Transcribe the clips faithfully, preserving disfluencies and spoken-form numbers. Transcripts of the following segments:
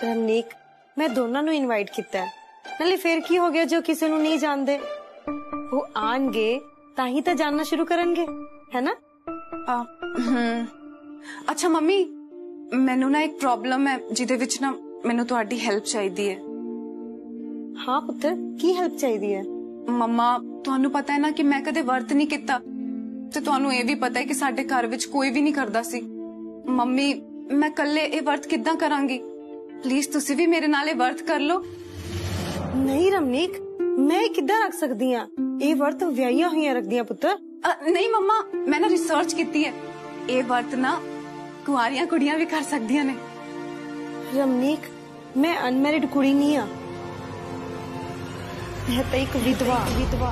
ਧਰਮਨੀਕ मैं ਦੋਨਾਂ ਨੂੰ ਇਨਵਾਈਟ ਕੀਤਾ ਹੈ। ਨਾਲੇ ਫੇਰ ਕੀ ਹੋ ਗਿਆ ਜੋ ਕਿਸੇ ਨੂੰ ਨਹੀਂ ਜਾਣਦੇ। ਉਹ ਆਣਗੇ ਤਾਂ ਹੀ ਤਾਂ ਜਾਣਨਾ ਸ਼ੁਰੂ ਕਰਨਗੇ, ਹੈ ਨਾ? अच्छा मम्मी, मैनू ना एक प्रॉब्लम है जिदे विच ना मैनू तुहाडी हेल्प चाहिदी है। हाँ पुत्र, की हेल्प चाहिदी है? मम्मा, तुहानू पता है ना कि मैं कदे वर्त नहीं किता ते तुहानू ये भी पता है कि साडे घर विच कोई भी नहीं करदा सी। मम्मी, मैं कल्ले ए वर्त किद्दां करांगी? प्लीज तुसी भी मेरे नाल ए वर्त कर लो। नहीं रमनीक, मैं किद्दां रख सकदी हां? ए वर्त व्याहियां होइयां रखदियां पुत्र। नहीं मम्मा, मैं ना रिसर्च कीती है, ए वर्त ना कुआरियां कुड़ियां भी कर सकदियां ने। रमनीक, मैं अनमैरिड कुड़ी नहीं हां, मैं तो एक विधवा विधवा।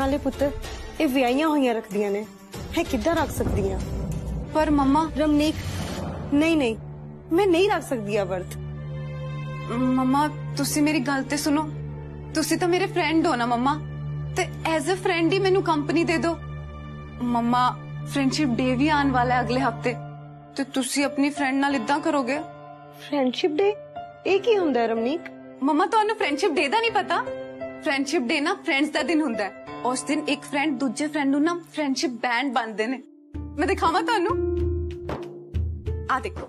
नाले पुत्र, ए व्याहियां होइयां रखदियां ने, मैं किद्दां रख सकदी हां? पर मम्मा। रमनीक, नहीं नहीं, मैं नहीं रख सकदी आ वर्त। मम्मा, तुसी मेरी गल ते सुनो, तुसी तो मेरे फ्रेंड हो ना मम्मा, ते एज अ फ्रेंड ही मेनू कंपनी दे दो। मम्मा, फ्रेंडशिप डे भी आने वाला है अगले हफ्ते, ते तुसी अपनी फ्रेंड नाल इदां करोगे? फ्रेंडशिप डे ए की हुंदा है रमनीक? मम्मा, तुहानू फ्रेंडशिप डे दा नहीं पता? फ्रेंडशिप डे ना फ्रेंड्स दा दिन हुंदा है। उस दिन एक फ्रेंड दूजे फ्रेंड नू ना फ्रेंडशिप बैंड बंदे ने। मैं दिखावा तुहानू, आ देखो।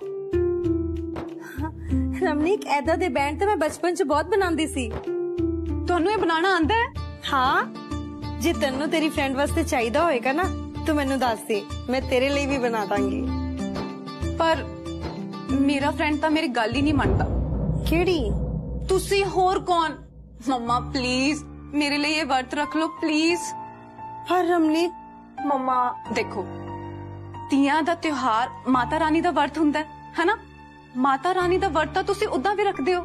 रमनीक, ऐदा दे बैंड ते मैं बचपन च बहुत बनांदी सी। तुहानू ए बनाना आंदा है? हाँ, जे तन्नू तेरी फ्रेंड वास्ते चाहिदा होएगा ना तो मैनू दस दे, मैं तेरे लिए भी बना दांगी। पर मेरा फ्रेंड ता मेरी गल ही नहीं मनदा। केड़ी? तुसी होर कौन? मम्मा प्लीज मेरे लिए ये वर्त रख लो प्लीज। पर रमनीक। मम्मा देखो, तियां दा त्योहार माता रानी दा वर्त हुंदा है, है ना? माता रानी दा वर्त ता तुसी उदां भी रखदे हो,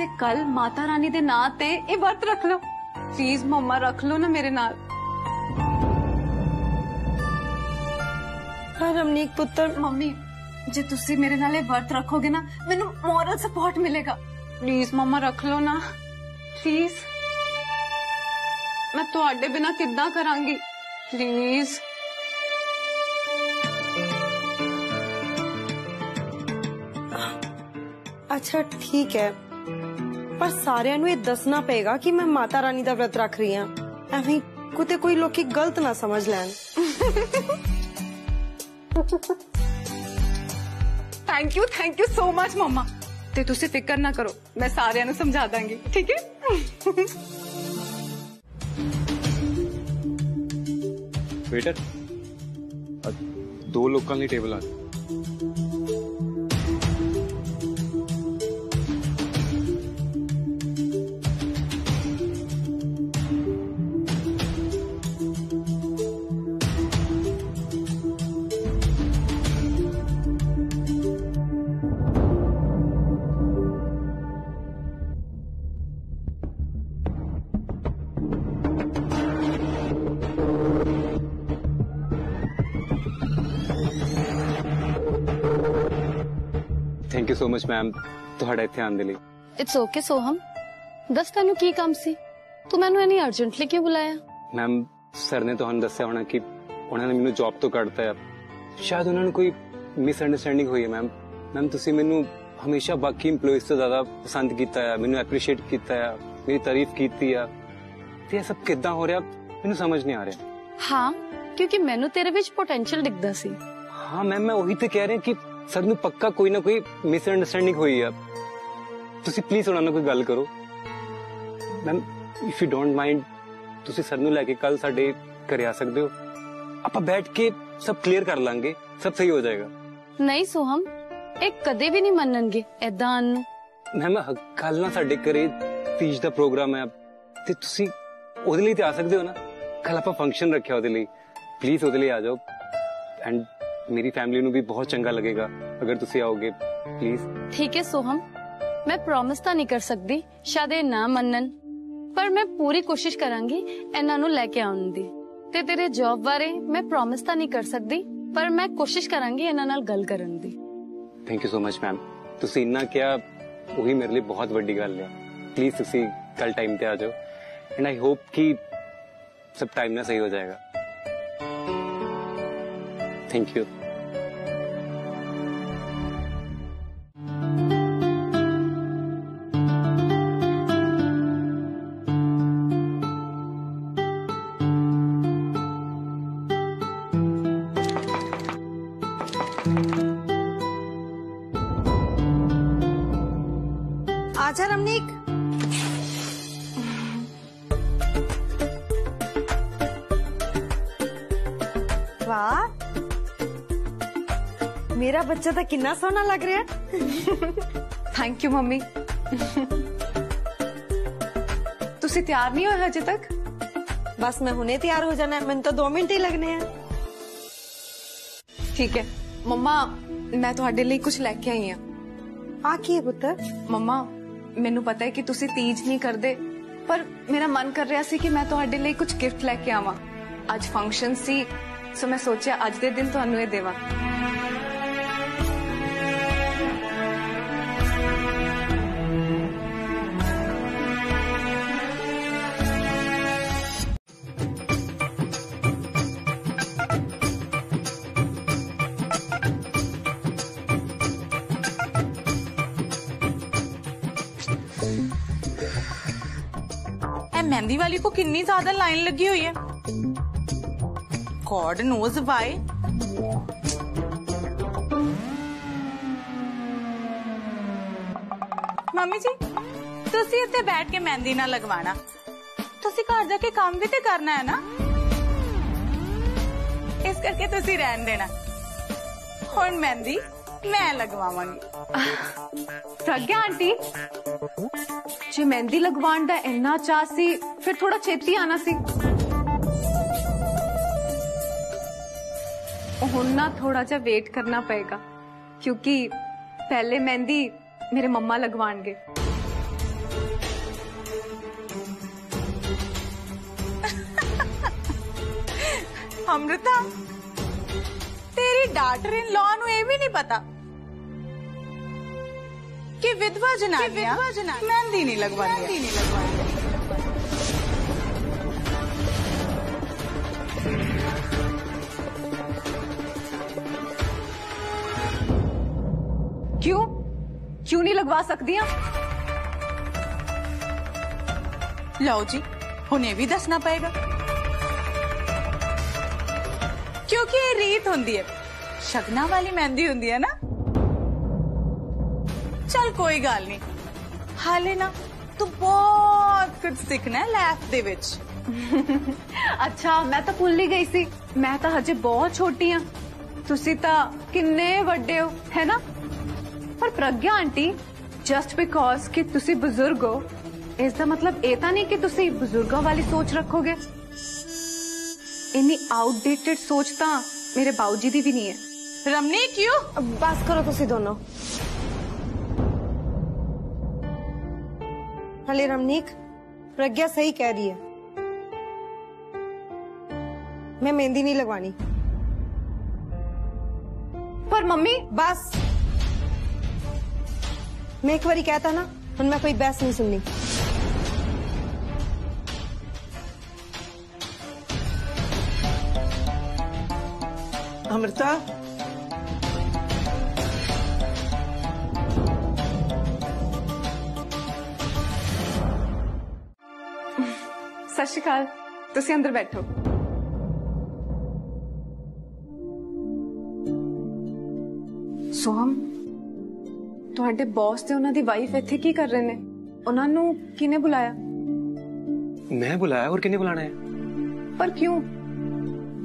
ते कल माता रानी दे नां ते ए वर्त रख लो। प्लीज मम्मा, रख लो ना मेरे नाल। हाँ रमनीक पुत्र। मम्मी, जे तुसी मेरे नाल ए वर्त रखोगे ना, मैनू मोरल सपोर्ट मिलेगा। प्लीज मम्मा, रख लो ना प्लीज। मैं तुहाडे बिना किद्दां करांगी? प्लीज। अच्छा ठीक है, पर सारे नू ये दसना पेगा कि मैं माता रानी दा व्रत रख रही हां, ऐवें कुते कोई लोकी गलत ना समझ लैन। Thank you, thank you so much मम्मा। ते तुसी फिकर ना करो, मैं सारे नू समझा दांगी, ठीक है? बेटा, दो लोकां ली टेबल आ। Thank you so much ma'am, तुहाडा इत्थे आने दे लई। इट्स ओके सोहम, दस तैनू की काम सी? तू मैनू इतनी अर्जेंटली क्यों बुलाया? मैम, सर ने तुहानू दस्सिया होना कि उन्होंने मैनू जॉब तो कढता है, शायद उन्होंने कोई मिसअंडरस्टैंडिंग हुई है। मैम मैम तुसी मैनू हमेशा बाकी एम्प्लॉइज तो ज्यादा पसंद किया है, मैनू एप्रीशिएट किया है, मेरी तारीफ की है, तो यह सब किद्दां हो रहा मैनू समझ नहीं आ रहा। हाँ, क्योंकि मैनू तेरे विच पोटेंशियल दिखदा सी। हाँ मैम, मैं वही तो कह रहा कि सर नू पक्का कोई ना कोई मिसअंडरस्टैंडिंग हुई है। तुसी प्लीज उन्हां नाल कोई गल करो। Ma'am, if you don't mind, तुसी सर नू लेके कल साडे घरे आ सकदे हो, आपां बैठ के सब क्लियर कर लांगे, सब सही हो जाएगा। नहीं सोहम, एक कदे भी नहीं मनणगे ऐदां नू। मैम, कल ना साडे घरे तीज दा प्रोग्राम है, ते तुसी ओदे लई ते आ सकदे हो ना? कल आपां फंक्शन रखिया ओदे लई, प्लीज ओदे लई आ जाओ। एंड मेरी फैमिली नू भी बहुत चंगा लगेगा अगर तुसी आओगे, प्लीज। ठीक है सोहम, मैं प्रॉमिस तो नहीं कर सकती शायद ये ना मनन, पर मैं पूरी कोशिश करांगी इन्हां नू लेके आउण दी। ते तेरे जॉब बारे मैं प्रॉमिस तो नहीं कर सकती, पर मैं कोशिश करांगी इन्हां नाल गल करन दी। Thank you so much ma'am, तुसी इन्ना क्या ओही मेरे लिए बहुत वड्डी गल है। प्लीज तुसी कल टाइम ते आ जाओ, एंड आई होप कि सब टाइम ना सही हो जाएगा। Thank you. मेरा बच्चा तो कितना सोना लग रहा है। Thank you mummy. तुसी तैयार नहीं हो अजे तक? बस मैं हुने तैयार हो जाना है, मैंने तो दो मिनट ही लगने हैं। ठीक है मम्मा, मैं तुहाडे लई कुछ लेके आई हूं। आ की है पुत्र? मम्मा मेनू पता है कि तुसी तीज नहीं करदे, पर मेरा मन कर रहा सी कि मैं तुहाडे लई कुछ गिफ्ट लेके आवां। अज फंक्शन सी, सो मैं सोचा अज दे दिन तुहानू ये देवां। मेहंदी वाली को कितनी ज्यादा लाइन लगी हुई है। God knows why. Mummy ji तुसी इत्थे बैठ के मेहंदी ना लगवाना, तुसी घर जाके काम भी तो करना है ना, इस करके तुसी रहन देना। हुण मेहंदी मैं लगवावांगी। प्रज्ञा आंटी जे मेहंदी लगवाण दा इन्ना चाह सी, फिर थोड़ा छेती आना सी। हुण ना थोड़ा जा वेट करना पड़ेगा, क्योंकि पहले मेहंदी मेरे मम्मा लगवाएंगे। अमृता तेरी डाटर इन लॉ नूं ये भी नहीं पता कि विधवा जनानियां मेहंदी नहीं लगवाती। क्यों क्यों नहीं लगवा सकती? लो जी हुणे भी दसना पड़ेगा, क्योंकि ये रीत होंदी है, शगना वाली मेहंदी होंदी है ना। चल कोई गल नहीं, हाले ना तू बहुत कुछ सीखना है लाइफ दे विच। अच्छा मैं तो भूल ही गई सी, मैं तो हजे बहुत छोटी हूं, तुसी तो किन्ने वड्डे हो है ना। पर प्रज्ञा आंटी जस्ट बिकॉज कि तुसी बुजुर्ग हो, इसका मतलब ऐसा नहीं कि तुसी बुजुर्गों वाली सोच रखोगे। इन्नी आउटडेटेड सोच तो मेरे बाऊजी दी भी नहीं है। रमनी क्यों? बस करो तुसी दोनों। हले रमनीक प्रज्ञा सही कह रही है, मैं मेहंदी नहीं लगवानी। पर मम्मी बस, मैं एक बारी कहता ना, उन मैं कोई बहस नहीं सुननी। अमृता सत श्री अकाल, तुसी अंदर बैठो। सोहम तुहाडे बॉस ते उन्हां दी वाइफ इत्थे की कर रहे ने? उन्हां नू किने बुलाया? मैं बुलाया, और किने बुलाना है? पर क्यों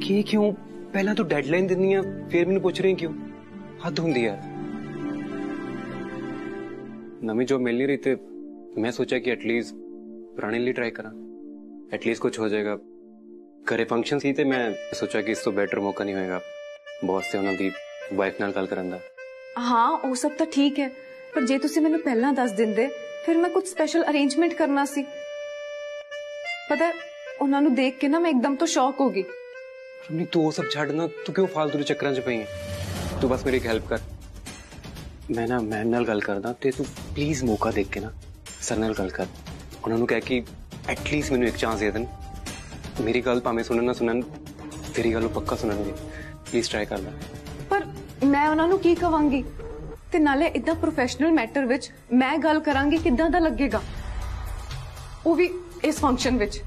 की क्यों? पहला तो डेडलाइन देनी है, फिर मैंने पूछ रही क्यों? हद होंदी है। नवी जॉब मिल नहीं रही थे, मैं सोचा कि एटलीस्ट पुराने लिए ट्राई करा, एटलीस्ट कुछ हो जाएगा। घरे फंक्शन सी थे, मैं सोचा कि इस तो बेटर मौका नहीं होएगा बॉस से उन्होंने वाइफ नाल गल करन दा। हाँ वो सब तो ठीक है, पर जे तुसी मैंने पहला दस दिन दे, फिर मैं कुछ स्पेशल अरेंजमेंट करना सी। पता उन्होंने देख के ना मैं एकदम तो शौक हो गई। रमनी तू वो सब छड़ना, तू क्यों फालतू चक्कर च पई है? तू बस मेरी एक हेल्प कर, मैं ना मैम नाल गल करदा ते तू प्लीज मौका देख के ना सर नाल गल कर। उन्होंने कह कि एटलीस्ट मैंने एक चांस दे देन। मेरी गल भावे सुनन ना सुनन, तेरी गल पक्का सुननगे, प्लीज ट्राई कर ला। पर मैं उन्होंने की कहांगी ते नाले इतना प्रोफेशनल मैटर विच मैं गल करांगी, किदां दा लगेगा वो भी इस फंक्शन विच।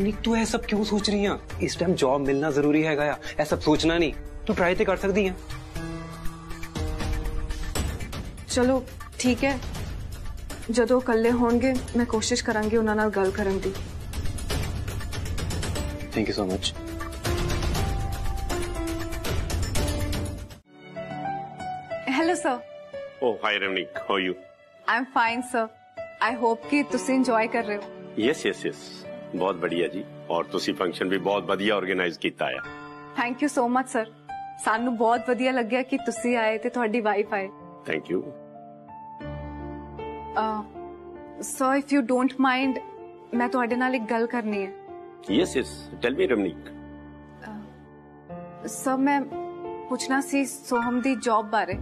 नहीं तू ये सब क्यों सोच रही है? इस टाइम जॉब मिलना जरूरी है, गया ये सब सोचना नहीं। तू ट्राई तो कर सकती है। चलो ठीक है, जदों कल्ले होंगे मैं कोशिश करांगी उन्हां नाल गल करन दी। Thank you so much. you, sir. Oh, hi, Ramani. How are you? I'm fine, sir. I hope कि तुसी enjoy कर रहे हो. Yes, yes, yes. बहुत बढ़िया जी. और तुसी फंक्शन भी बहुत बढ़िया ऑर्गेनाइज किया है. Thank you so much, sir. सानू बहुत बढ़िया लग गया कि तुसी आए थे थोड़ी वाइफ आए. Thank you. Sir, if you don't mind, मैं तो आधे नाले गल करनी है. Yes, yes. Tell me, Ramani. Sir, मैं पूछना सी सोहम दी जॉब बारे.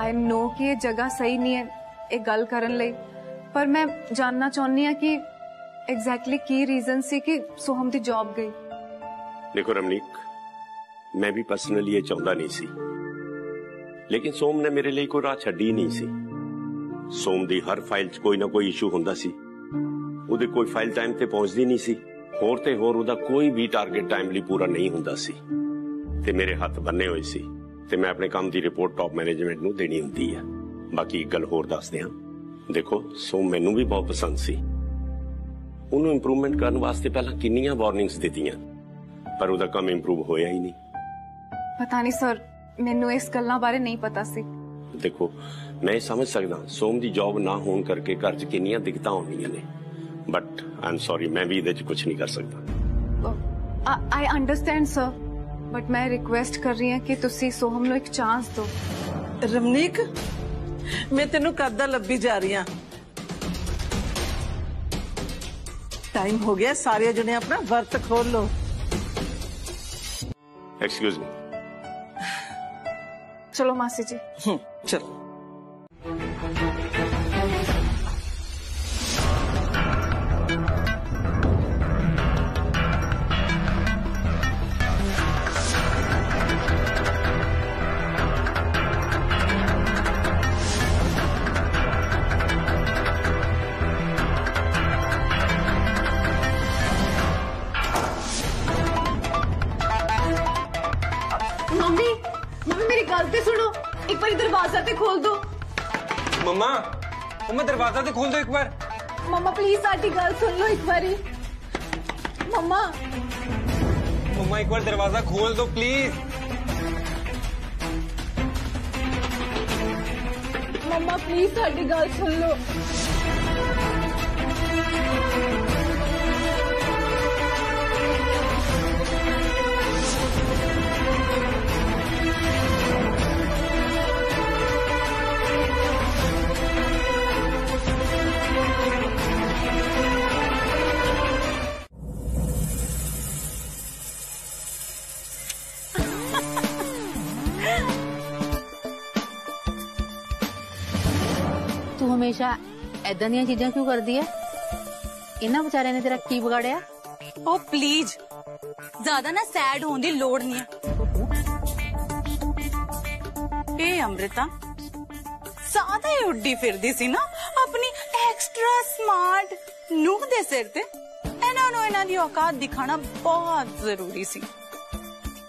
आई नो कि ये जगह सही नहीं है एक गल करन ले, पर मैं जानना चाहनी है कि एग्जैक्टली की रीजन से कि सोहम दी जॉब गई. देखो रमनीक, मैं भी पर्सनली ये चाहता नहीं सी, लेकिन सोहम ने मेरे लिए कोई राह छड़ी नहीं सी. सोहम दी हर फाइल च कोई ना कोई इशू होंदा सी. उहदी कोई फाइल टाइम ते पहुंचदी नहीं सी. होर ते होर उहदा कोई भी टारगेट टाइमली पूरा नहीं होंदा सी ते मेरे हाथ बन्ने होए सी ते मैं अपने काम की रिपोर्ट टॉप मैनेजमेंट नूं देनी हुंदी है. बाकी गल होर दस दियां, देखो सोम मैनूं भी बहुत पसंद सी. उन्होंने इंप्रूवमेंट करने वास्ते पहला किन्नियां वार्निंग्स दित्तियां, पर उहदा काम इंप्रूव होया ही नहीं. पता नहीं सर, मैनूं इस गल्लां बारे नहीं पता सी. देखो मैं समझ सकदा सोम दी जॉब ना होण करके घर च किन्नियां दिक्कतां होंदियां ने, बट आई एम सॉरी, मैं भी इहदे च कुछ नहीं कर सकदा. आई अंडरस्टैंड सर, बट मैं रिक्वेस्ट कर रही हूं कि तुसी सोहम नो एक चांस दो. रमनीक, मैं तेनू कदा लब्बी जा रही हूं. टाइम हो गया, सारे जने अपना वर्त खोल लो. Excuse me. चलो मासी जी. हम्म, चलो. मम्मा, मम्मा दरवाजा तो खोल दो एक बार. मम्मा प्लीज साडी गल सुन लो एक बारी. मम्मा, मम्मा एक बार दरवाजा खोल दो प्लीज. मम्मा प्लीज साडी गल सुन लो. तू हमेशा ऐदां दियां चीजां क्यों करदी है? इन्हां बेचारे ने तेरा की बिगाड़िया? ओ प्लीज, ज्यादा ना सैड होने दी लोड़ नहीं है. ए अमृता, ज्यादा ही उड्डी फिरदी सी ना अपनी एक्स्ट्रा स्मार्ट नूह दे सिर ते. इन्हां नूं इन्हां दी औकात दिखाना बहुत जरूरी सी.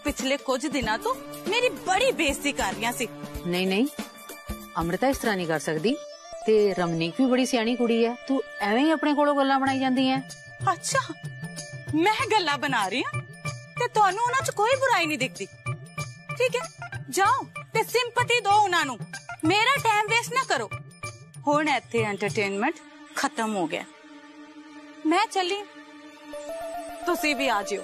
पिछले कुछ दिनों तो मेरी बड़ी बेइज्जती कर रही सी. नहीं नहीं अमृता, इस तरह नहीं कर सकती. ते रमनीक भी बड़ी सियाणी कुड़ी है, तू एवें ही अपने कोलों गल्लां बनाई जांदी है. अच्छा मैं गल्लां बना रही हूं ते तुहानू उहनां च कोई बुराई नहीं दिखती. ठीक है, जाओ ते सिंपैथी दो उहनां नू, मेरा टाइम वेस्ट ना करो. हुण इत्थे एंटरटेनमेंट खत्म हो गया. मैं चली, तुसी भी आ जाओ.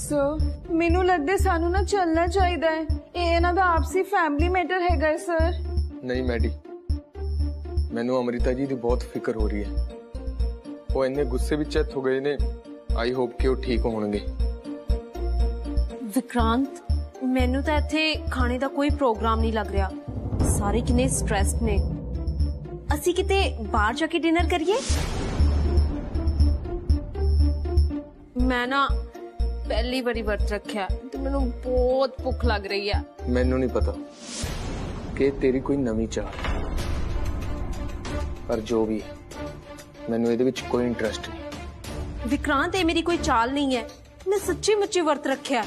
सर मेनू लगता सानू ना चलना चाहिए, आपसी फैमिली मैटर है सर. नहीं मैडी, मैनू अमृता जी की बहुत फिक्र हो रही है. वो इन्ने गुस्से विच हो गए ने. आई होप कि वो ठीक होंगे. विक्रांत, मैनू तो इत्थे खाने का कोई प्रोग्राम नहीं लग रहा. सारे कितने स्ट्रेस्ड ने. असी किते बाहर जाके डिनर करिए. मैं ना पहली बारी वर्त रखा तो मैनू बहुत भूख लग रही है. मैनू नहीं पता कि तेरी कोई नवी चाह, पर जो भी है मैनू इहदे विच कोई इंटरेस्ट नहीं. विक्रांत, ये मेरी कोई चाल नहीं है, मैं सच्ची मुच्ची वर्त रखा.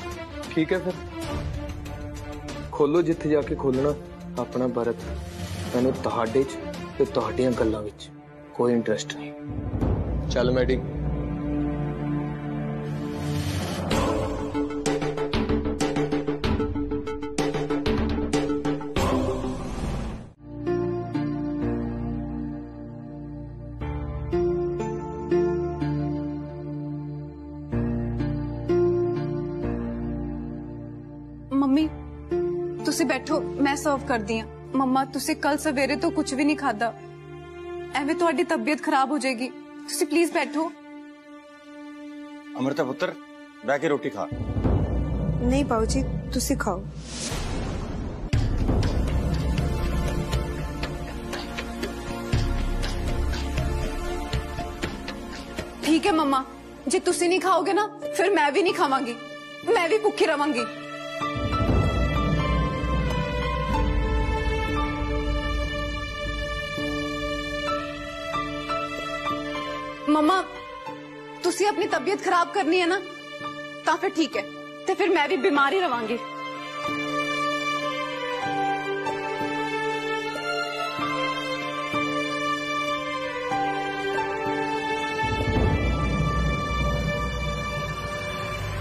ठीक है फिर खोलो जिथे जाके खोलना अपना वर्त. मैनू तुहाडे च ते तुहाडीआं गल्लां विच कोई इंटरेस्ट नहीं. चल मैडी. तुसी बैठो, मैं सर्व कर दिया। मम्मा तुसी कल सवेरे तो कुछ भी नहीं खादा, एवं तुहाडी तबीयत खराब हो जाएगी, तुसी प्लीज बैठो। अमृता पुत्र बैठ के रोटी खा। नहीं बाबूजी तुसी खाओ। ठीक है मम्मा, जे तुसी नहीं खाओगे ना फिर मैं भी नहीं खावांगी, मैं भी भूखी रवांगी। मम्मा तुसी अपनी तबीयत खराब करनी है ना, ता फिर ठीक है, तो फिर मैं भी बीमार ही रवांगी।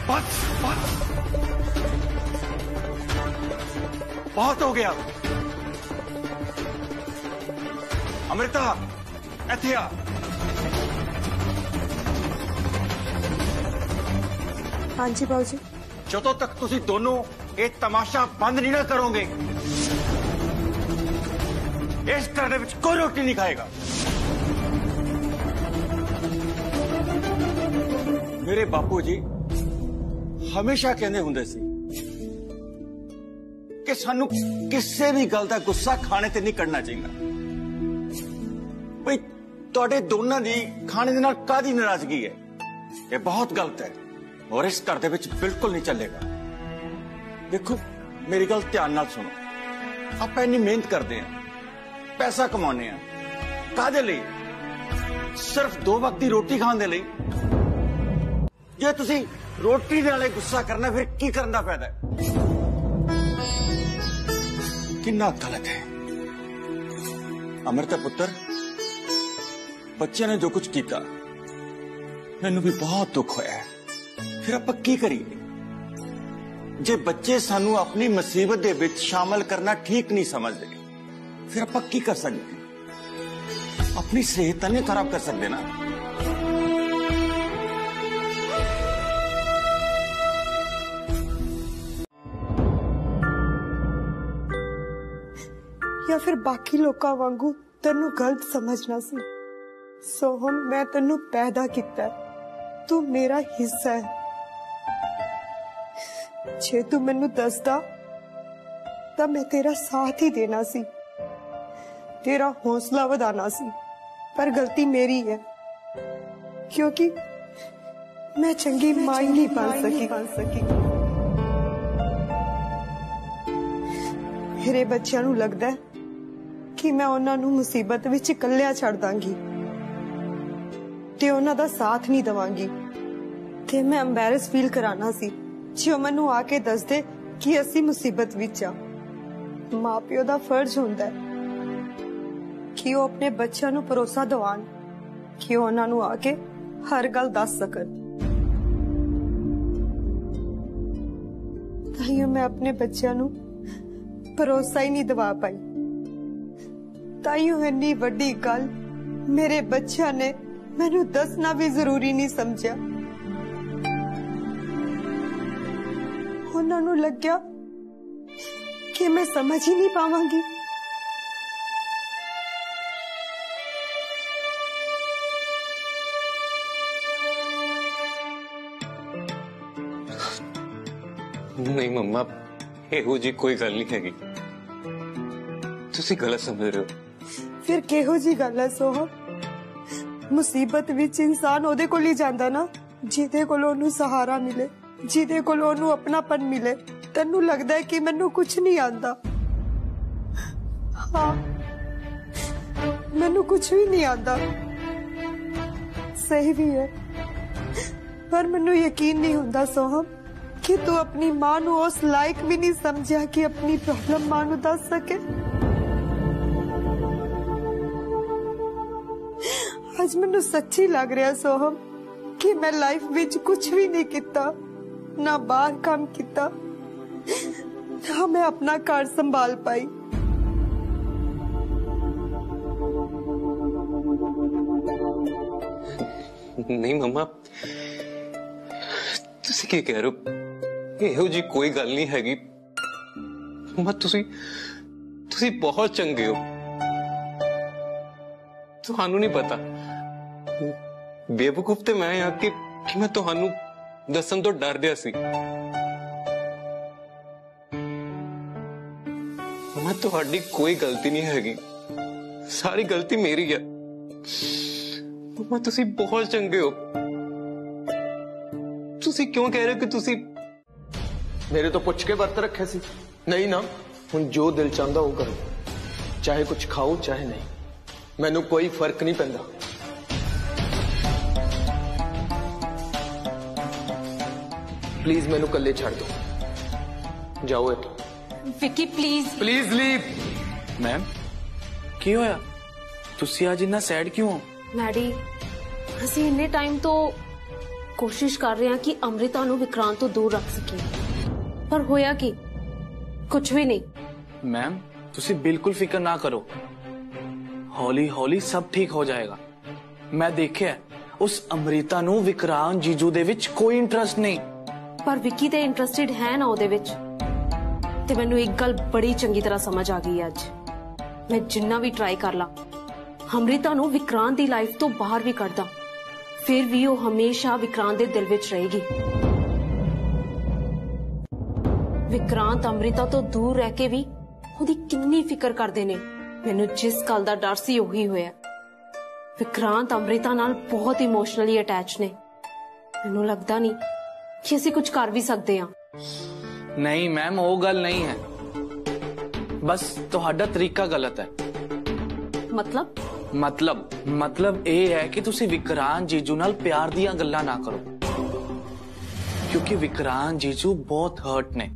बस बस बहुत हो गया। अमृता इत्थे आ। हाँ जी बाबूजी। जदों तक तुसी दोनों ये तमाशा बंद नहीं ना करोगे, इस घर में कोई रोटी नहीं खाएगा। मेरे बापू जी हमेशा कहने हुंदे सी कि सानू किसी भी गल का गुस्सा खाने ते नहीं करना चाहिए। भाई तुहाडे दोनों की खाने दे नाल कादी नाराजगी है, यह बहुत गलत है और इस घर दे विच बिल्कुल नहीं चलेगा। देखो मेरी गल ध्यान नाल सुनो, आप इतनी मेहनत करते हैं, पैसा कमाने हैं, कादे लई? सिर्फ दो वक्त की रोटी खाने दे लई? जे तुसी रोटी नाले गुस्सा करना फिर की करन दा फायदा है? कितना गलत है। अमृता पुत्र बच्चे ने जो कुछ किया मैनू भी बहुत दुख होया है, फिर आप की करिए? जे बच्चे सानू अपनी मुसीबत दे विच शामिल करना ठीक नहीं समझते फिर आप की कर सकते? अपनी सेहत नहीं खराब कर सकते ना। या फिर बाकी लोकां वांगू तेनू गलत समझना सी। सोहम मैं तेनू पैदा किता, तू मेरा हिस्सा है। जे तू मैनू दसदा तां मैं तेरा साथ ही देना सी, तेरा हौसला वधाना सी, पर गलती मेरी है क्योंकि मैं चंगी मां नहीं बन सकी। मेरे बच्चों नू लगदा है कि मैं उन्हां नू मुसीबत विच कल्ला छड्ड दांगी ते उन्हां दा साथ नहीं दवांगी, ते मैं एम्बैरस फील कराना सी जे ओह मैनू आके दसदे कि असीं मुसीबत विच आ। मां पिओ दा फर्ज हुंदा है कि ओह अपने बच्चों नू भरोसा दिवाउण कि ओह उन्हां नू आके हर गल दस सकण। तां मैं अपने बच्चों नू भरोसा ही नहीं दवा पाई, ताइयों इतनी बड़ी गल मेरे बच्चा ने मैनू दसना भी जरूरी नहीं समझा। उन्होंने लग्या कि मैं समझ ही नहीं पावांगी। नहीं मम्मा एहो जी कोई गल नहीं हैगी, तुसी गलत समझ रहे हो। फिर केहो जी गल है सोहम? मुसीबत विच इंसान ओदे कोल ही जांदा ना जिदे कोल ओनू सहारा मिले, जिदे कोल ओनू अपनापन मिले। तन्नू लगदा है कि मैनू कुछ नहीं आंदा। हाँ मैनू कुछ भी नहीं आंदा, सही भी है, पर मैनू यकीन नहीं हुंदा सोहम कि तू अपनी मां नू उस लायक भी नहीं समझा कि अपनी प्रॉब्लम मां नू दस सके। आज मैनू सच्ची लग रहा सोहम कि मैं लाइफ विच कुछ भी नहीं किता, ना बाहर काम किता, ना मैं अपना घर संभाल पाई। नहीं मम्मा तुसी क्या कह रहे हो? एहो जी कोई गल नहीं हैगी, ਮੰਮਾ ਤੁਸੀਂ ਤੁਸੀਂ ਬਹੁਤ ਚੰਗੇ ਹੋ। ਤੁਹਾਨੂੰ ਨਹੀਂ ਪਤਾ ਬੇਵਕੂਫ ਤੇ ਮੈਂ ਆ ਕਿ ਮੈਂ ਤੁਹਾਨੂੰ ਦੱਸਣ ਤੋਂ ਡਰਦਿਆ ਸੀ। ਮੰਮਾ ਤੁਹਾਡੀ ਕੋਈ ਗਲਤੀ ਨਹੀਂ ਹੈਗੀ, ਸਾਰੀ ਗਲਤੀ ਮੇਰੀ ਹੈ। ਮੰਮਾ ਤੁਸੀਂ ਬਹੁਤ ਚੰਗੇ ਹੋ। ਤੁਸੀਂ ਕਿਉਂ ਕਹਿ ਰਹੇ ਹੋ ਕਿ ਤੁਸੀਂ मेरे तो पुछ के बरत रखे सी। नहीं ना हुण जो दिल चाहता वो करो, चाहे कुछ खाओ चाहे नहीं, मैनू कोई फर्क नहीं पैंदा। प्लीज मैनू कल्ले छड़ दो, जाओ इत्थों। Vicky please please leave. Ma'am की होया, तुसी आज इन्ना सैड क्यों हो? मैडी असीं इन्ने टाइम तो कोशिश कर रहे हैं कि अमृता नू विक्रांत तो दूर रख सकी, पर होया कि कुछ भी नहीं। मैम तुसी बिल्कुल फिक्र ना करो, हौली हौली सब ठीक हो जाएगा। मैं देखिया उस अमृता नू विक्रांत जीजू दे विच कोई इंटरेस्ट नहीं, पर विकी ते इंटरेस्टेड है ना ओदे विच। ते मैनू एक गल बड़ी चंगी तरह समझ आ गई अज, मैं जिन्ना भी ट्राई कर ला अमृता नू विक्रांत दी लाइफ तो बाहर भी कढदा, फिर भी ओह हमेशा विक्रांत दे दिल विच रहेगी। विक्रांत अमृता तो दूर रह के भी खुद ही कितनी फिक्र करते ने। मैनू जिस गल का डर सी उही होया, विक्रांत अमृता नाल बहुत इमोशनली अटैच ने। मैनू लगता नहीं कि असी कुछ कर भी सकते हैं। नहीं मैम वो गल नहीं है, बस तुहाडा तरीका गलत है। मतलब मतलब मतलब ए है कि तुसी विक्रांत जीजू नाल प्यार दिया गल्ला ना करो, क्योंकि विक्रांत जीजू बहुत हर्ट ने।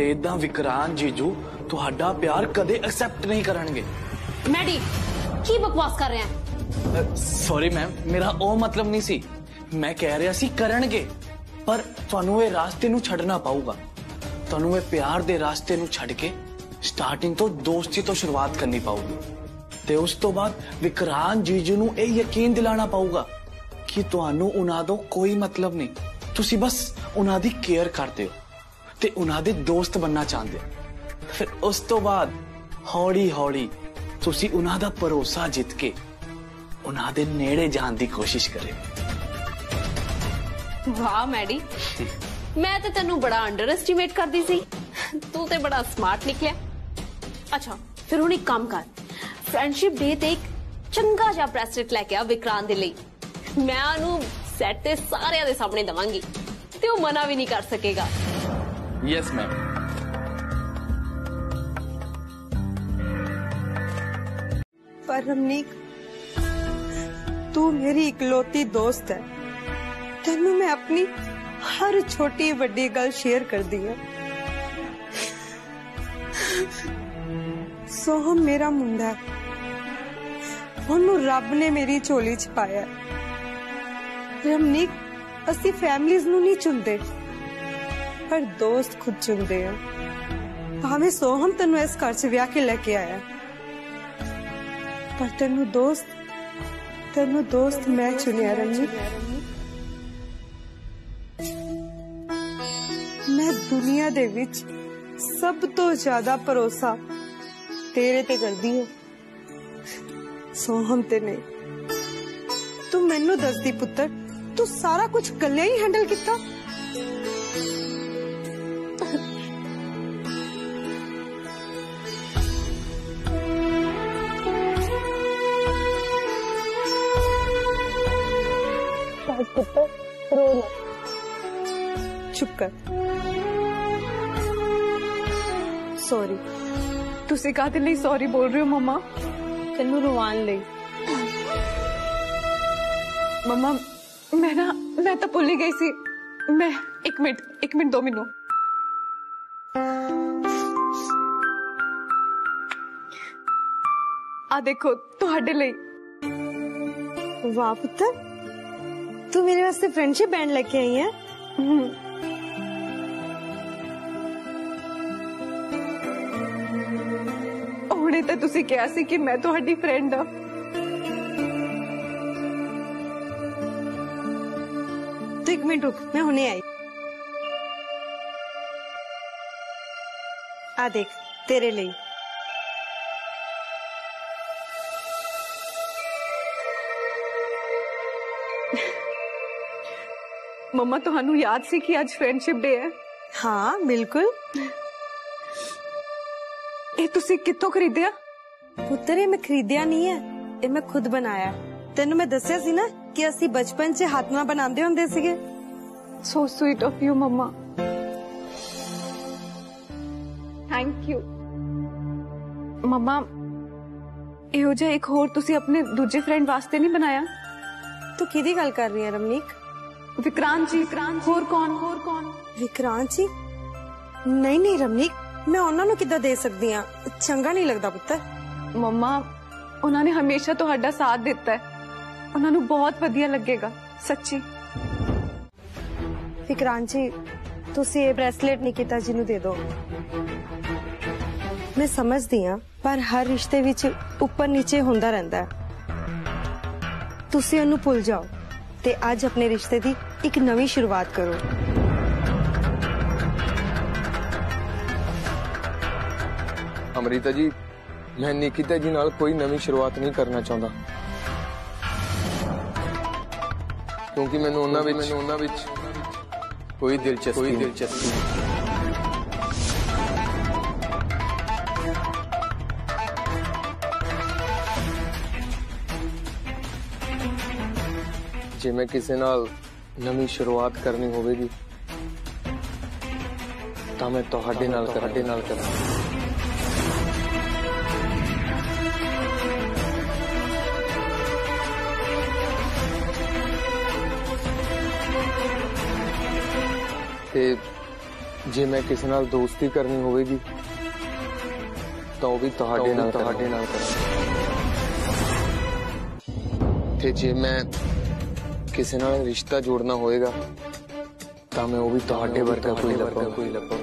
इदा विक्रांत जीजू तुहाडा प्यार कदे एक्सेप्ट नहीं करनगे। मैडी की बकवास कर रहे हैं? सॉरी मैम मेरा ओ मतलब नहीं सी, मैं कह रहा सी करनगे, पर तुहानू ये रास्ते नू छड़ना पाऊगा। तुहानू ये प्यार दे रास्ते नू छड़ के स्टार्टिंग तो दोस्ती तो शुरुआत करनी पाऊगी, ते उस तो बाद विक्रांत जीजू नू ये यकीन दिलाना पाऊगा कि तुहानू उन्हां दा कोई मतलब नहीं, तुसी बस उन्हां दी केयर करदे हो ते उन्हां दे दोस्त बनना चाहते। फिर उस तो बाद हौली हौली तुसी उन्हां दा भरोसा जित के उन्हां दे नेड़े जान दी कोशिश करे। वाह मैडी मैं ते तैनू बड़ा अंडर एस्टिमेट करदी सी, तू ते बड़ा स्मार्ट निकलिया। अच्छा फिर हुण एक काम कर, फ्रेंडशिप डे ते एक चंगा जा ब्रेसलेट लैके आ विक्रांत दे लई। मैं उन्हूं सैट ते सारेयां दे सामने दवांगी ते ओह मना भी नहीं कर सकेगा। Yes ma'am. परमनीक तू मेरी इकलौती दोस्त है, तेनू मैं अपनी हर छोटी बड़ी गल शेयर कर दी है। सोहम मेरा मुंडा है, ओनू रब ने मेरी झोली च पाया। परमनीक असी फैमिलीज नू नहीं चुनते पर दोस्त खुद चुनते हैं। भावे सोहम तेन इस घर च व्याह के लेके आया, पर तेन दोस्त तेन दोस्त मैं चुनिया। रमनी मैं दुनिया दे विच सब तो ज्यादा भरोसा तेरे ते करदी है, सोहम ते नहीं। तू मैनू दसदी पुत्र तू सारा कुछ कल्ले ही हैंडल किया? चुप कर। सॉरी तुसी काहदे लई सॉरी बोल रहे हो मम्मा? तेनू रुवान लई। मम्मा मैं ना मैं तो भुल गई सी। मैं एक मिनट एक मिनट दो मिनट आ देखो तुहाडे लई। वाह पुत्तर तू मेरे वास्ते फ्रेंडशिप बैंड लेके आई है। हुणे तां तुसी कहा सी कि मैं तुहाडी फ्रेंड हां। एक मिनट रुक मैं हुणे आई। आ देख तेरे लिए। मम्मा तुहानू याद सी कि आज फ्रेंडशिप डे है? हाँ बिल्कुल। ए तुसी कितों खरीदिया? पुत्र ये मैं खरीदिया नहीं है, ये मैं खुद बनाया। तेनू मैं दस्या सी ना कि असी बचपन च हाथ ना बनांदे हुंदे सीगे। So sweet of you mamma, thank you. मम्मा यो जे एक होर तुसी अपने दूजे फ्रेंड वास्ते नहीं बनाया? तू किदी गल कर रही है रमनीक? विक्रांत जी। विक्रांत होर कौन? होर कौन? विक्रांत जी? नहीं नहीं रमनीक, मैं उन्हां नू किद्दां दे सकदी हां, चंगा नहीं लगदा पुत्तर। मम्मा उन्होंने हमेशा तुहाडा साथ दिता है, उन्होंने बहुत वधिया लगेगा सच्ची। विक्रांत जी तुसी ये ब्रेसलेट निकिता जी नू दे दो। मैं समझदी हां पर हर रिश्ते विच उपर नीचे हुंदा रहिंदा है, तुसी उन्नू भुल जाओ ते आज अपने रिश्ते दी एक नवी शुरुआत करो। अमृता जी मैं निकिता जी नाल कोई नवी शुरुआत नहीं करना चाहता, क्योंकि मैंने उन्हां विच मैंने उन्हां विच कोई दिलचस्पी कोई दिलचस्पी जे मैं किसी नाल नवी शुरुआत करनी होगी तो मैं तुहाडे नाल तुहाडे नाल करां। जे मैं किसी नाल दोस्ती करनी होगी तो भी तुहाडे नाल तुहाडे नाल करां, ते जे मैं किसी नाल रिश्ता जोड़ना होएगा तो मैं वो भी तुहाडे वर्गा कोई लभां कोई लभां।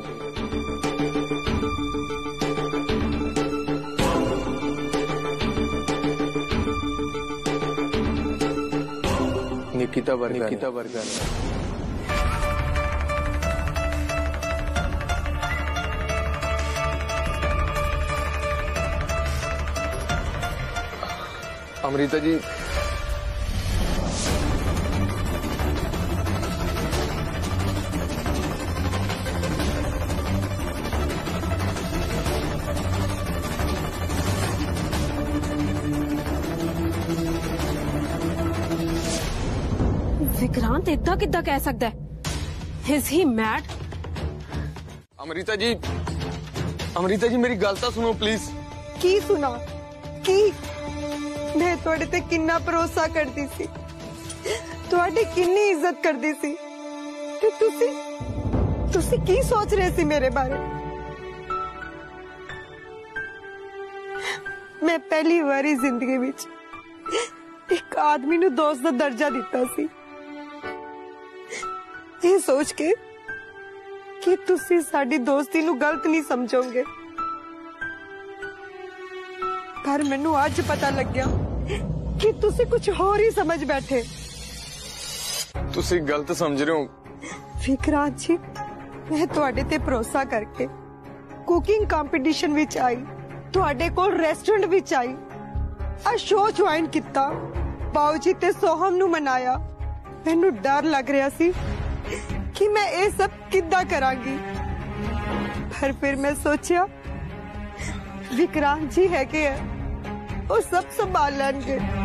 निकिता वर्गा निकिता वर्गा अमृता जी विक्रांत इतना कितना कह सकता है? Is he mad? Amrita ji Amrita ji मेरी गल तो सुनो प्लीज। की सुना की? मैं थोड़े ते किन्ना भरोसा करती सी, थोड़े किन्नी इज्जत करती सी, ते तुसी तुसी की सोच रहे सी मेरे बारे? मैं पहली बारी जिंदगी विच एक आदमी नू दोस्त दा दर्जा दिता सी, ये सोच के कि तुसी साडी दोस्ती नू गलत नहीं समझोगे, पर मैनू आज पता लग गया कि तुसी कुछ होर ही समझ बैठे। तुसी गलत समझ रहे हो विक्रांत जी, मैं तुहाडे ते भरोसा करके कुकिंग कंपटीशन विच आई, तुहाडे कोल रेस्टोरेंट विच आई, आ शो ज्वाइन किया, बाऊजी ते सोहम नू मनाया, मैनू डर लग रहा सी कि मैं ये सब किद्दां करांगी, पर फिर मैं सोचा विक्रांत जी है के है वो सब संभाल लेंगे।